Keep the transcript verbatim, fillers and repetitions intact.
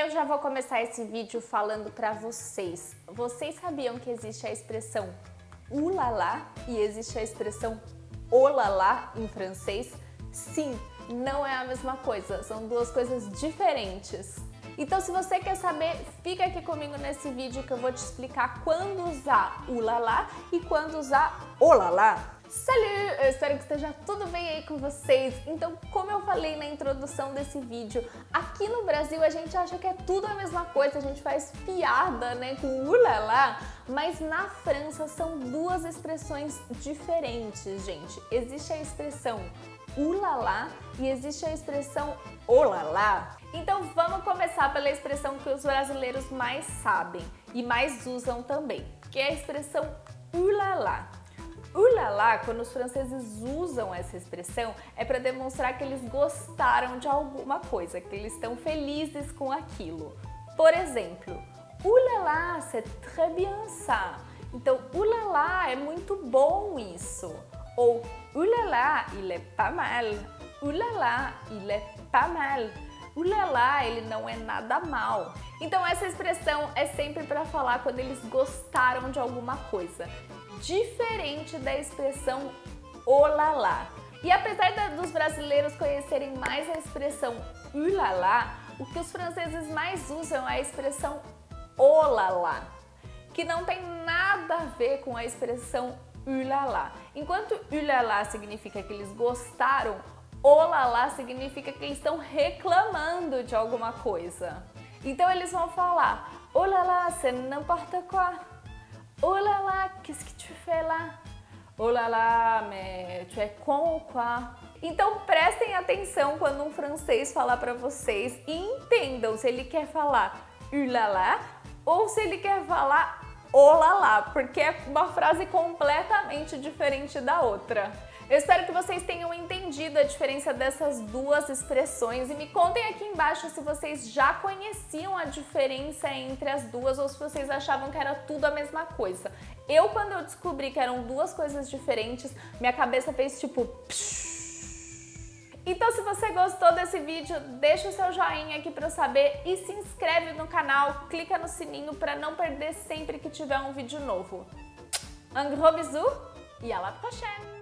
Eu já vou começar esse vídeo falando pra vocês. Vocês sabiam que existe a expressão ulala e existe a expressão olala em francês? Sim, não é a mesma coisa, são duas coisas diferentes. Então, se você quer saber, fica aqui comigo nesse vídeo que eu vou te explicar quando usar ulala e quando usar olala. Salut! Eu espero que esteja tudo bem aí com vocês. Então, como eu falei na introdução desse vídeo, aqui no Brasil a gente acha que é tudo a mesma coisa, a gente faz piada, né, com ulala, mas na França são duas expressões diferentes, gente. Existe a expressão ulala e existe a expressão olala. Então, vamos começar pela expressão que os brasileiros mais sabem e mais usam também, que é a expressão ulala. Ulala, quando os franceses usam essa expressão, é para demonstrar que eles gostaram de alguma coisa, que eles estão felizes com aquilo. Por exemplo, ulala, c'est très bien ça. Então, ulala, é muito bom isso. Ou, ulala, il est pas mal. Ulala, il est pas mal. Ulala, ele não é nada mal. Então, essa expressão é sempre para falar quando eles gostaram de alguma coisa. Diferente da expressão olala. E apesar da, dos brasileiros conhecerem mais a expressão ulala, o que os franceses mais usam é a expressão olala, que não tem nada a ver com a expressão ulala. Enquanto ulala significa que eles gostaram, olala significa que eles estão reclamando de alguma coisa. Então eles vão falar olala, c'est n'importe quoi. Oh là là, qu'est-ce que tu fais là? Oh là là, mais tu es con ou quoi? Então prestem atenção quando um francês falar para vocês e entendam se ele quer falar ulala ou se ele quer falar olala, porque é uma frase completamente diferente da outra. Eu espero que vocês tenham entendido a diferença dessas duas expressões e me contem aqui embaixo se vocês já conheciam a diferença entre as duas ou se vocês achavam que era tudo a mesma coisa. Eu, quando eu descobri que eram duas coisas diferentes, minha cabeça fez tipo... Então, se você gostou desse vídeo, deixa o seu joinha aqui para eu saber e se inscreve no canal, clica no sininho para não perder sempre que tiver um vídeo novo. Un gros bisou e à la prochaine!